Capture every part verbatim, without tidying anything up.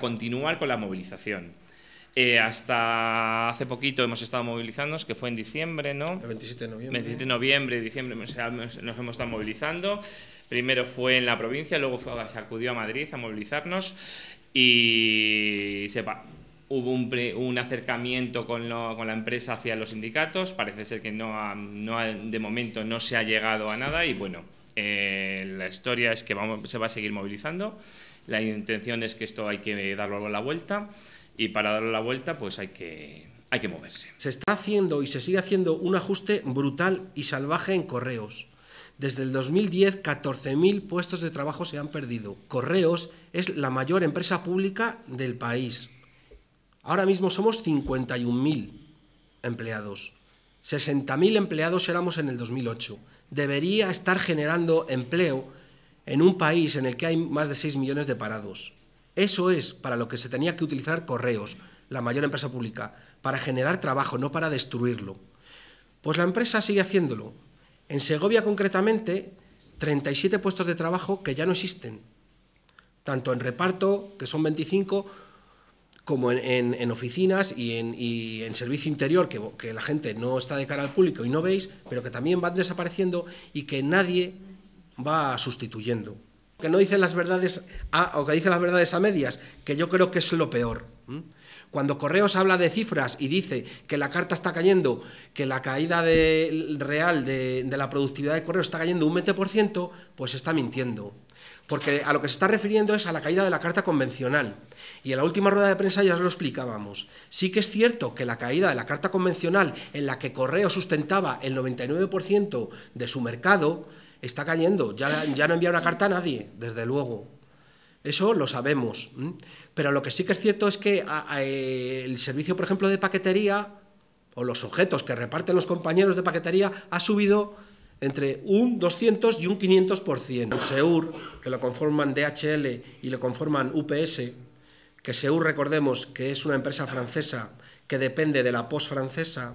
continuar con la movilización. Eh, hasta hace poquito hemos estado movilizándonos, que fue en diciembre, ¿no? El veintisiete de noviembre. veintisiete de noviembre, diciembre, o sea, nos hemos estado movilizando. Primero fue en la provincia, luego fue, se acudió a Madrid a movilizarnos y sepa, hubo un, pre, un acercamiento con, lo, con la empresa hacia los sindicatos. Parece ser que no, ha, no ha, de momento no se ha llegado a nada y bueno, eh, la historia es que vamos, se va a seguir movilizando. La intención es que esto hay que darlo la vuelta. Y para darle la vuelta, pues hay que, hay que moverse. Se está haciendo y se sigue haciendo un ajuste brutal y salvaje en Correos. Desde el dos mil diez, catorce mil puestos de trabajo se han perdido. Correos es la mayor empresa pública del país. Ahora mismo somos cincuenta y un mil empleados. sesenta mil empleados éramos en el dos mil ocho. Debería estar generando empleo en un país en el que hay más de seis millones de parados. Eso es para lo que se tenía que utilizar Correos, la mayor empresa pública, para generar trabajo, no para destruirlo. Pues la empresa sigue haciéndolo. En Segovia, concretamente, treinta y siete puestos de trabajo que ya no existen, tanto en reparto, que son veinticinco, como en, en, en oficinas y en, y en servicio interior, que, que la gente no está de cara al público y no veis, pero que también van desapareciendo y que nadie va sustituyendo. Que no dicen las verdades a, o que dicen las verdades a medias, que yo creo que es lo peor. Cuando Correos habla de cifras y dice que la carta está cayendo, que la caída de, real de, de la productividad de Correos está cayendo un veinte por ciento, pues está mintiendo. Porque a lo que se está refiriendo es a la caída de la carta convencional. Y en la última rueda de prensa ya os lo explicábamos. Sí que es cierto que la caída de la carta convencional, en la que Correos sustentaba el noventa y nueve por ciento de su mercado, está cayendo, ya, ya no envía una carta a nadie, desde luego. Eso lo sabemos. Pero lo que sí que es cierto es que a, a, el servicio, por ejemplo, de paquetería, o los objetos que reparten los compañeros de paquetería, ha subido entre un doscientos y un quinientos por ciento. El Seur, que lo conforman D H L y lo conforman U P S, que Seur, recordemos, que es una empresa francesa que depende de la Poste francesa,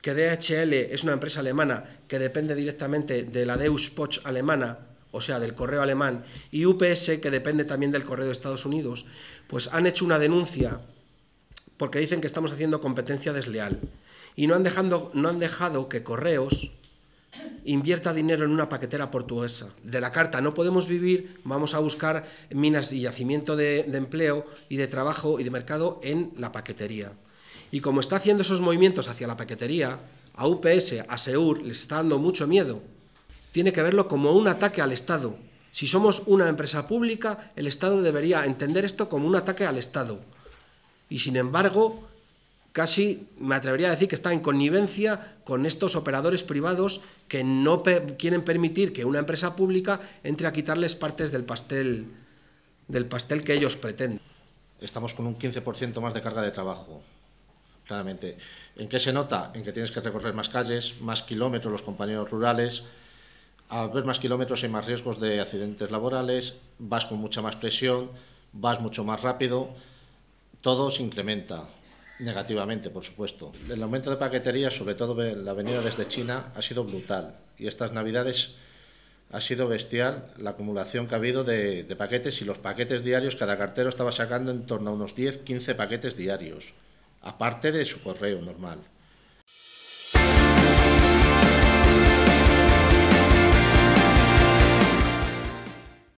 que D H L es una empresa alemana que depende directamente de la Deutsche Post alemana, o sea, del correo alemán, y U P S, que depende también del correo de Estados Unidos, pues han hecho una denuncia porque dicen que estamos haciendo competencia desleal y no han, dejando, no han dejado que Correos invierta dinero en una paquetera portuguesa. De la carta no podemos vivir, vamos a buscar minas y yacimiento de, de empleo y de trabajo y de mercado en la paquetería. Y como está haciendo esos movimientos hacia la paquetería, a U P S, a Seur, les está dando mucho miedo. Tiene que verlo como un ataque al Estado. Si somos una empresa pública, el Estado debería entender esto como un ataque al Estado. Y sin embargo, casi me atrevería a decir que está en connivencia con estos operadores privados que no pe- quieren permitir que una empresa pública entre a quitarles partes del pastel, del pastel que ellos pretenden. Estamos con un quince por ciento más de carga de trabajo. Claramente. ¿En qué se nota? En que tienes que recorrer más calles, más kilómetros los compañeros rurales, al ver más kilómetros hay más riesgos de accidentes laborales, vas con mucha más presión, vas mucho más rápido, todo se incrementa negativamente, por supuesto. El aumento de paquetería, sobre todo la venida desde China, ha sido brutal y estas navidades ha sido bestial la acumulación que ha habido de, de paquetes y los paquetes diarios, cada cartero estaba sacando en torno a unos diez, quince paquetes diarios. Aparte de su correo normal.